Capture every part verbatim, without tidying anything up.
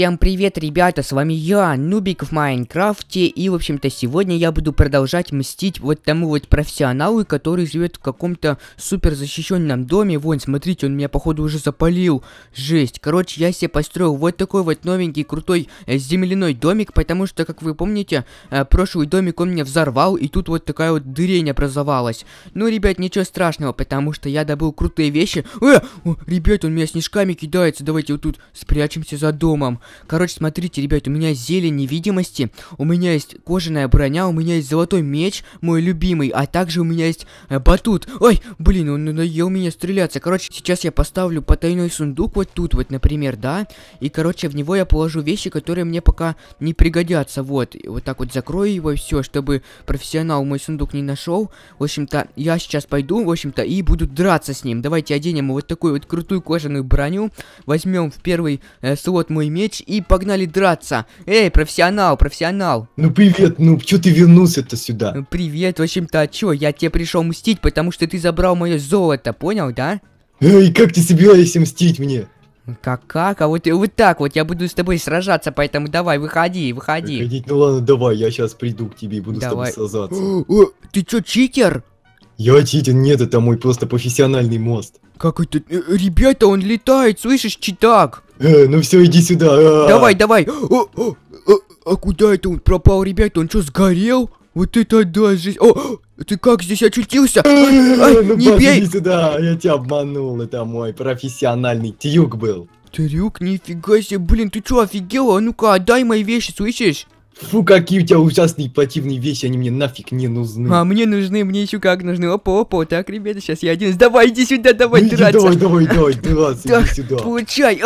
Всем привет, ребята, с вами я, Нубик в Майнкрафте, и, в общем-то, сегодня я буду продолжать мстить вот тому вот профессионалу, который живет в каком-то супер защищенном доме. Вон, смотрите, он меня, походу, уже запалил. Жесть. Короче, я себе построил вот такой вот новенький, крутой э, земляной домик, потому что, как вы помните, э, прошлый домик он меня взорвал, и тут вот такая вот дырень образовалась. Ну, ребят, ничего страшного, потому что я добыл крутые вещи. Э, о, ребят, он меня снежками кидается, давайте вот тут спрячемся за домом. Короче, смотрите, ребят, у меня зелье невидимости, у меня есть кожаная броня, у меня есть золотой меч, мой любимый, а также у меня есть э, батут. Ой, блин, он надоел меня стреляться. Короче, сейчас я поставлю потайной сундук вот тут вот, например, да, и, короче, в него я положу вещи, которые мне пока не пригодятся, вот. И вот так вот закрою его, все, чтобы профессионал мой сундук не нашел. В общем-то, я сейчас пойду, в общем-то, и буду драться с ним. Давайте оденем вот такую вот крутую кожаную броню, возьмем в первый э, слот мой меч, и погнали драться. Эй, профессионал, профессионал. Ну привет, ну чё ты вернулся-то сюда? Ну, привет, в общем-то, а чё, я тебе пришел мстить, потому что ты забрал мое золото, понял, да? Эй, как ты собираешься мстить мне? Как-как? А вот, вот так вот я буду с тобой сражаться, поэтому давай, выходи, выходи. Выходить? Ну ладно, давай, я сейчас приду к тебе и буду давай с тобой сражаться. О, о, ты чё, читер? Я читер, нет, это мой просто профессиональный мост. Какой-то... Ребята, он летает, слышишь, читак? Э, ну все, иди сюда. А-а-а. Давай, давай. О, о, о, а куда это он пропал, ребята? Он что, сгорел? Вот это да, жизнь. О, ты как здесь очутился? Ай, ну, не бей. Иди сюда, я тебя обманул. Это мой профессиональный трюк был. Трюк? Нифига себе. Блин, ты что, офигела? А ну-ка, отдай мои вещи, слышишь? Фу, какие у тебя ужасные противные вещи, они мне нафиг не нужны. А мне нужны, мне еще как нужны. Опа, опа, так, ребята, сейчас я один. Давай, иди сюда, давай, ну, драться. Давай, давай, давай, драться, так, иди сюда. Получай.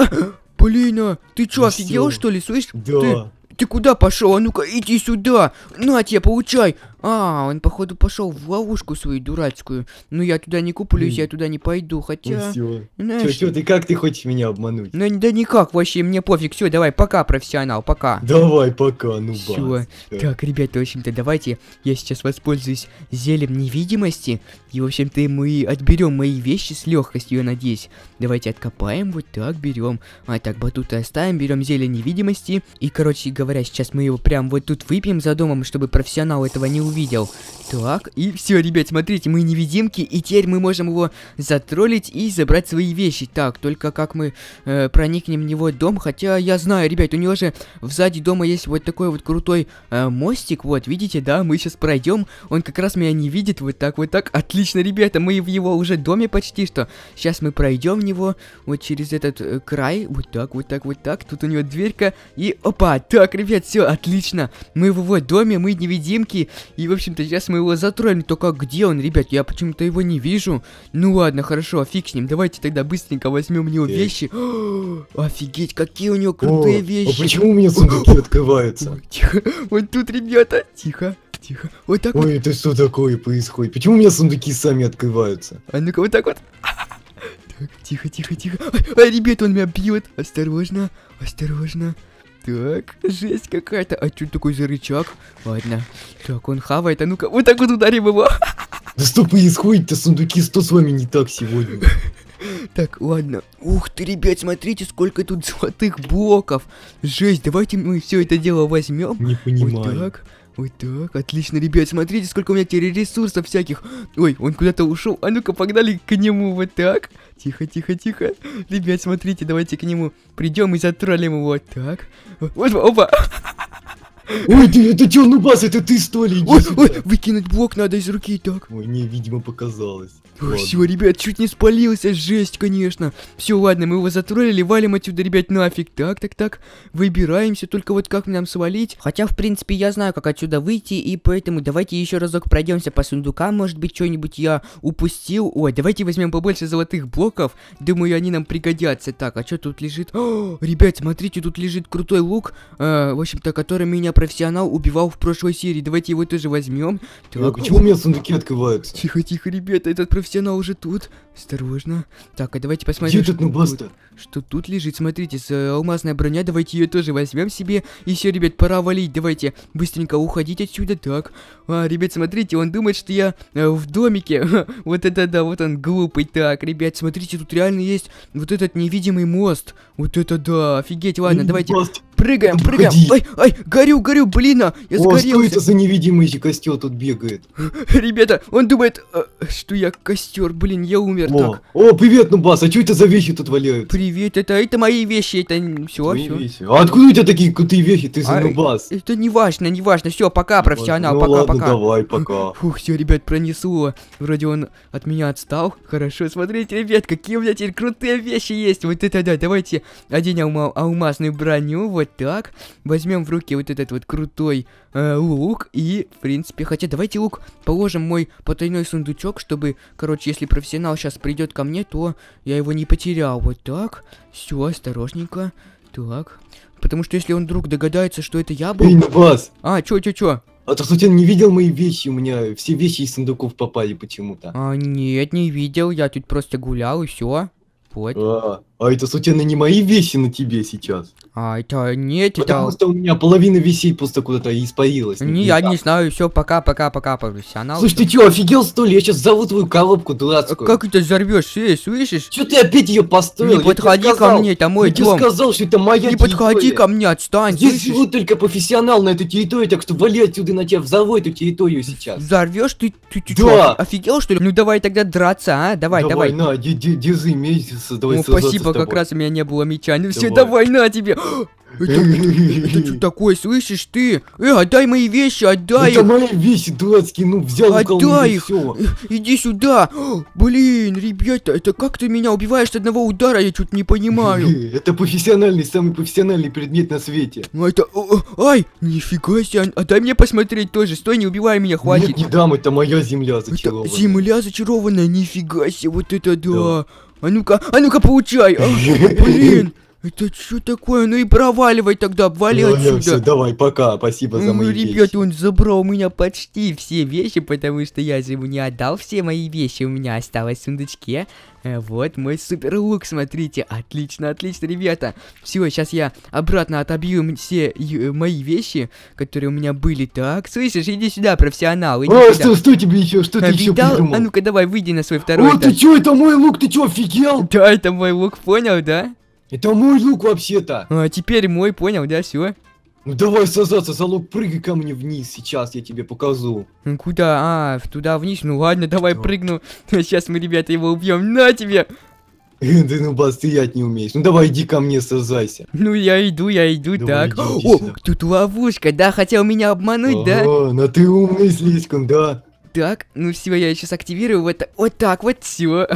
Блин, а ты что, офигел, что ли, слышишь? Да. Ты, ты куда пошел? А ну-ка, иди сюда. На тебе, получай. А, он, походу, пошел в ловушку свою дурацкую. Ну, я туда не куплюсь, я туда не пойду, хотя... Ну, все. Че, ты как ты хочешь меня обмануть? Ну, да никак, вообще, мне пофиг. Все, давай, пока, профессионал, пока. Давай, пока, ну, бац. Все. Так, ребята, в общем-то, давайте я сейчас воспользуюсь зельем невидимости. И, в общем-то, мы отберем мои вещи с легкостью, я надеюсь. Давайте откопаем, вот так, берем. А, так, батуты оставим, берем зелье невидимости. И, короче говоря, сейчас мы его прям вот тут выпьем за домом, чтобы профессионал этого не увидел. Видел. Так, и все, ребят, смотрите, мы невидимки, и теперь мы можем его затроллить и забрать свои вещи. Так, только как мы э, проникнем в него дом, хотя я знаю, ребят, у него же сзади дома есть вот такой вот крутой э, мостик, вот, видите, да, мы сейчас пройдем, он как раз меня не видит, вот так, вот так, отлично, ребята, мы в его уже доме почти что, сейчас мы пройдем в него, вот через этот э, край, вот так, вот так, вот так, тут у него дверька, и опа, так, ребят, все, отлично, мы в его доме, мы невидимки, и И, в общем-то, сейчас мы его затроим. Только где он, ребят? Я почему-то его не вижу. Ну ладно, хорошо, фиг с ним. Давайте тогда быстренько возьмем у него Эй. вещи. О, офигеть, какие у него крутые О, вещи. А почему у меня сундуки открываются? Тихо, вот тут, ребята, тихо. Тихо. Вот так. Ой, вот. Это что такое происходит? Почему у меня сундуки сами открываются? А ну-ка, вот так вот. Так, тихо, тихо, тихо. Ай, ребят, он меня бьет. Осторожно, осторожно. Так, жесть какая-то. А что такой за рычаг? Ладно. Так, он хавает. А ну-ка, вот так вот ударим его. Да что происходит-то, сундуки? Что с вами не так сегодня? Так, ладно. Ух ты, ребят, смотрите, сколько тут золотых блоков. Жесть, давайте мы все это дело возьмем. Не понимаю. Вот так. Вот так, отлично, ребят, смотрите, сколько у меня теперь ресурсов всяких. Ой, он куда-то ушел. А ну-ка, погнали к нему вот так. Тихо, тихо, тихо. Ребят, смотрите, давайте к нему придем и затроллим его. Так. Вот, опа. Ой, ты, это чё, Нубас, это ты, что ли? Ой, ой, выкинуть блок надо из руки, так. Ой, не, видимо, показалось. Ой, все, ребят, чуть не спалился, жесть, конечно. Все, ладно, мы его затроллили, валим отсюда, ребят, нафиг. Так, так, так, выбираемся, только вот как нам свалить. Хотя, в принципе, я знаю, как отсюда выйти, и поэтому давайте еще разок пройдемся по сундукам, может быть, что-нибудь я упустил. Ой, давайте возьмем побольше золотых блоков, думаю, они нам пригодятся. Так, а что тут лежит? О, ребят, смотрите, тут лежит крутой лук, э, в общем-то, который меня профессионал убивал в прошлой серии. Давайте его тоже возьмем. Так, а почему у меня сундуки открываются? Тихо, тихо, ребята, этот профессионал уже тут. Осторожно. Так, а давайте посмотрим, что, ну, тут, что тут лежит. Смотрите, с, э, алмазная броня. Давайте ее тоже возьмем себе. И все, ребят, пора валить. Давайте быстренько уходить отсюда. Так. А, ребят, смотрите, он думает, что я э, в домике. Вот это да, вот он глупый. Так, ребят, смотрите, тут реально есть вот этот невидимый мост. Вот это да, офигеть. Ладно, давайте прыгаем, прыгаем. Ай, ай, горю, горю, блин, я сгорел. Что это за невидимый костер тут бегает? Ребята, он думает, что я костер, блин, я умер. О, о, привет, Нубас, а что это за вещи тут валяют? Привет, это, это мои вещи, это все, все. А откуда у тебя такие крутые вещи, ты за Нубас? Это не важно, не важно, все, пока, профессионал, пока, пока. Давай, пока. Фух, все, ребят, пронесло. Вроде он от меня отстал. Хорошо, смотрите, ребят, какие у меня теперь крутые вещи есть. Вот это да, давайте оденем алмазную броню, вот так. Возьмем в руки вот этот вот крутой э, лук. И, в принципе, хотя давайте лук положим в мой потайной сундучок, чтобы, короче, если профессионал сейчас придет ко мне, то я его не потерял. Вот так. Все, осторожненько. Так. Потому что если он вдруг догадается, что это я был... Эй, Нубас! А, чё, чё, чё? А то, что ты не видел мои вещи, у меня все вещи из сундуков попали почему-то. А, нет, не видел, я тут просто гулял и все. Вот. А, а это, случайно, не мои вещи на тебе сейчас? А, это нет, потому это... что у меня половина вещей просто куда-то испарилась. Не, я не знаю, все, пока-пока-пока, профессионал. Слушай, ты чё, офигел, что ли? Я сейчас зову твою коробку дурацкую. Как это взорвешь, эй, слышишь? Чё ты опять ее построил? Не подходи ко мне, это мой дом. Я тебе сказал, что это моя территория. Не подходи ко мне, отстань. Здесь живут только профессионал на этой территории, так что вали отсюда, на тебя взорву эту территорию сейчас. Взорвешь ты, ты, ты чё, офигел, что ли? Ну давай тогда драться, а? Давай, давай. Давай, на, держи меч. Давай, ну, спасибо, как раз у меня не было меча. Ну все, давай, на тебе. Это, это, это что такое, слышишь ты? Э, отдай мои вещи, отдай их. Это мои вещи дурацкие, ну взял у кого-то. Отдай их, иди сюда. Блин, ребята, это как ты меня убиваешь с одного удара, я чуть не понимаю. Это профессиональный, самый профессиональный предмет на свете. Ну это, ай, нифига себе, отдай мне посмотреть тоже, стой, не убивай меня, хватит. Нет, не дам, это моя земля зачарованная. Это земля зачарованная, нифига себе, вот это да. Да. А ну-ка, а ну-ка получай. Блин. Это что такое? Ну и проваливай тогда, обвали ну, отсюда. Все, давай, пока, спасибо за мои ну, вещи. Ребят, он забрал у меня почти все вещи, потому что я же ему не отдал все мои вещи, у меня осталось в сундучке. Вот мой супер лук, смотрите, отлично, отлично, ребята. Все, сейчас я обратно отобью все мои вещи, которые у меня были. Так, слышишь, иди сюда, профессионал, иди а, сюда. Что, что тебе еще, что а, ты еще придумал? А ну-ка, давай, выйди на свой второй этаж. О, ты что, это мой лук, ты что, офигел? Да, это мой лук, понял, да? Это мой лук вообще-то. А теперь мой, понял, да, все. Ну давай сажаться за лук, прыгай ко мне вниз, сейчас я тебе покажу. Куда? А, туда вниз? Ну ладно, давай прыгну. Сейчас мы, ребята, его убьем. На тебе! Да ну бас, ты ять не умеешь. Ну давай иди ко мне, сажайся. Ну я иду, я иду, давай, так. Иди, иди. О, тут ловушка, да, хотел меня обмануть, а, да? Ну ты умный слишком, да. Так, ну все, я сейчас активирую вот, вот так вот, все.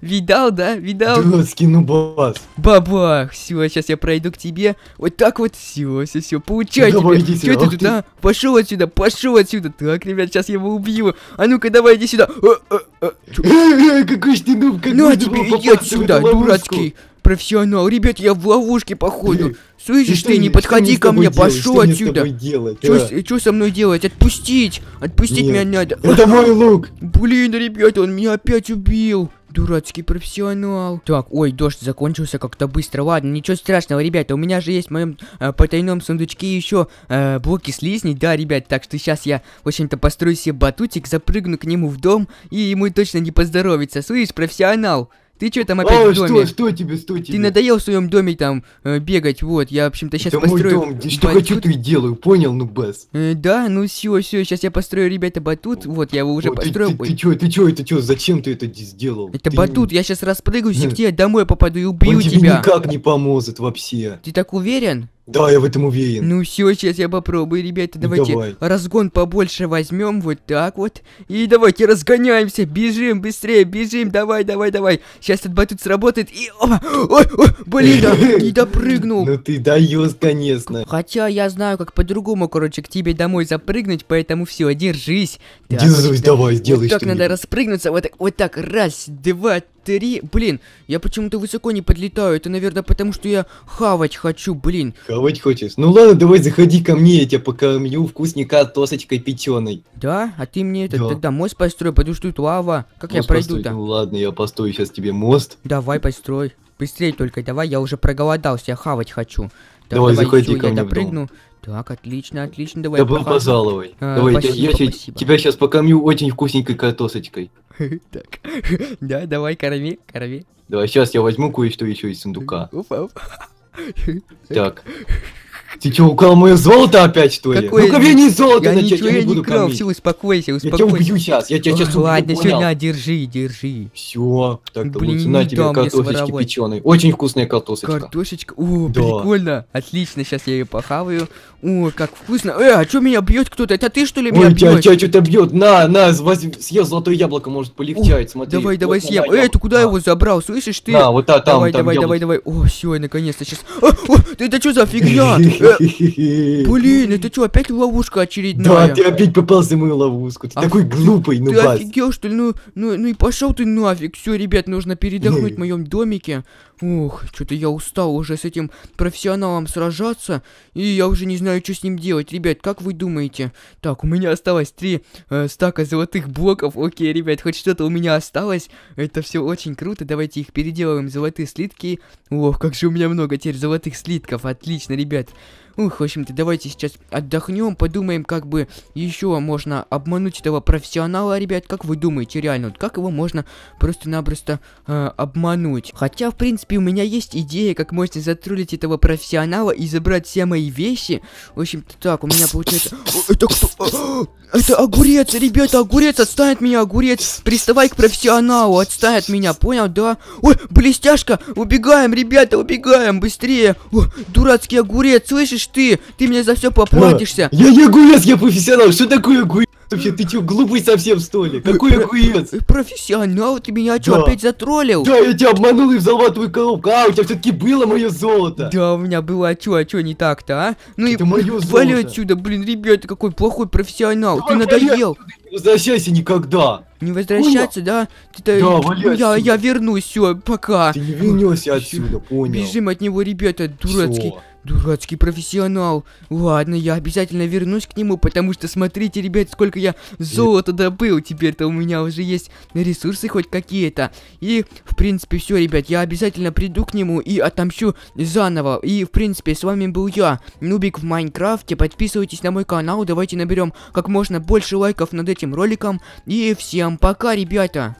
Видал, да? Видал? Да, скину бас. Бабах, все, сейчас я пройду к тебе. Вот так вот, все, все, все, получай ну, тебе. Что ты тут, а? Пошел отсюда, пошел отсюда. Так, ребят, сейчас я его убью. А ну-ка, давай, иди сюда. Какой ж ты нуб, как ну, а тебе иди отсюда, дурацкий профессионал. Ребят, я в ловушке, походу. Слышишь, ты, ты не подходи ко мне, пошел отсюда. Что со мной делать? Отпустить! Отпустить нет, меня надо. Это мой лук! Блин, ребята, он меня опять убил. Дурацкий профессионал. Так, ой, дождь закончился как-то быстро. Ладно, ничего страшного, ребята. У меня же есть в моем э, потайном сундучке еще э, блоки слизней. Да, ребят, так что сейчас я, в общем-то, построю себе батутик, запрыгну к нему в дом, и ему точно не поздоровится. Слышь, профессионал? Ты что там опять а, в доме? Что, что тебе, что тебе? Ты надоел в своем доме там э, бегать, вот, я, в общем-то, сейчас это построю... Мой дом. Что хочу, то и делаю, понял, ну, Бас? Э, да, ну, все, все, сейчас я построю, ребята, батут, вот, я его уже О, построил. Ты, ты, ты чё, ты чё, это чё, зачем ты это сделал? Это ты... батут, я сейчас распрыгаюсь и к тебе домой попаду и убью тебя. Он тебе никак не поможет вообще. Ты так уверен? Да, я в этом уверен. Ну все, сейчас я попробую, ребята, давайте Давай. разгон побольше возьмем, вот так вот. И давайте разгоняемся, бежим, быстрее, бежим, давай, давай, давай. Сейчас этот батут сработает и... Ой, ой, ой, блин, не допрыгнул. Ну ты даешь, конечно. Хотя я знаю, как по-другому, короче, к тебе домой запрыгнуть, поэтому все, держись. Держись, давай, сделай что-нибудь. Так надо распрыгнуться, вот так, раз, два, три. три. Блин, я почему-то высоко не подлетаю. Это, наверное, потому что я хавать хочу, блин. Хавать хочешь? Ну ладно, давай заходи ко мне, я тебя покормлю вкусника тосочкой печеной. Да? А ты мне это, да. Тогда мост построй, потому что тут лава. Как мост я пройду-то? Ну ладно, я построю сейчас тебе мост. Давай, построй. Быстрее только, давай, я уже проголодался, я хавать хочу. Так, давай, давай, заходи всё, ко я мне допрыгну. В дом. Так, отлично, отлично, давай. Добро пожаловать. А, давай, спасибо, я, я спасибо. тебя сейчас покормлю очень вкусненькой картошечкой. Так, да, давай, корми, корми. Давай, сейчас я возьму кое-что еще из сундука. Так. Ты чё, украл мое золото опять, что ли? Ну-ка, верни золото, я ничего не буду кормить. Все, успокойся, успокойся. Я тебя убью сейчас, я тебя сейчас убью, ладно, все, на, держи, держи. Все, так-то лучше, на тебе картошечки печеные. Очень вкусная картошечка. Картошечка, о, прикольно, отлично, сейчас я ее похаваю. О, как вкусно. Э, а чё меня бьет кто-то? Это ты, что ли, меня бьёшь? Ой, тебя что-то бьет. На, на, съел золотое яблоко, может полегчает, смотри. Давай, давай, съем. Эй, ты куда его забрал, слышишь ты? Да, вот там, там, давай, давай, давай, давай. О, все, наконец-то сейчас. Это что за фигня? Блин, это что, опять ловушка очередная? Да, ты опять попался в мою ловушку. Ты а такой глупый, ну Ты офигел, что ли? Ну, ну, ну и пошел ты нафиг. Все, ребят, нужно передохнуть в моем домике. Ох, что-то я устал уже с этим профессионалом сражаться. И я уже не знаю, что с ним делать. Ребят, как вы думаете? Так, у меня осталось три э, стака золотых блоков. Окей, ребят, хоть что-то у меня осталось. Это все очень круто. Давайте их переделаем в золотые слитки. Ох, как же у меня много теперь золотых слитков. Отлично, ребят. Ух, в общем-то, давайте сейчас отдохнем, подумаем, как бы еще можно обмануть этого профессионала, ребят. Как вы думаете, реально, вот как его можно просто-напросто э, обмануть? Хотя, в принципе, у меня есть идея, как можно затроллить этого профессионала и забрать все мои вещи. В общем-то, так, у меня получается... Это кто? Это огурец, ребята, огурец, отстань от меня, огурец. Приставай к профессионалу, отстань от меня, понял, да? Ой, блестяшка, убегаем, ребята, убегаем, быстрее. О, дурацкий огурец, слышишь? Ты, ты мне за все поплатишься. Я не огурец, я профессионал. Что такое огурец? Вообще, ты чё, глупый совсем, что ли? Какой огурец? Профессионал, ты меня чё, опять затроллил? Да, я тебя обманул и взорвал твою коробку. А, у тебя все-таки было мое золото. Да, у меня было, а чё, а чё не так-то, а? Ну и вали отсюда, блин, ребята, какой плохой профессионал. Ты надоел. Не возвращайся никогда. Не возвращаться, да? Ты, да, я, я вернусь, все, пока. Ты не вернешься отсюда, понял. Бежим от него, ребята, дурацкий. Дурацкий профессионал. Ладно, я обязательно вернусь к нему, потому что смотрите, ребят, сколько я золота добыл. Теперь-то у меня уже есть ресурсы хоть какие-то. И, в принципе, все, ребят, я обязательно приду к нему и отомщу заново. И, в принципе, с вами был я, Нубик в Майнкрафте. Подписывайтесь на мой канал, давайте наберем как можно больше лайков над этим роликом. И всем пока, ребята!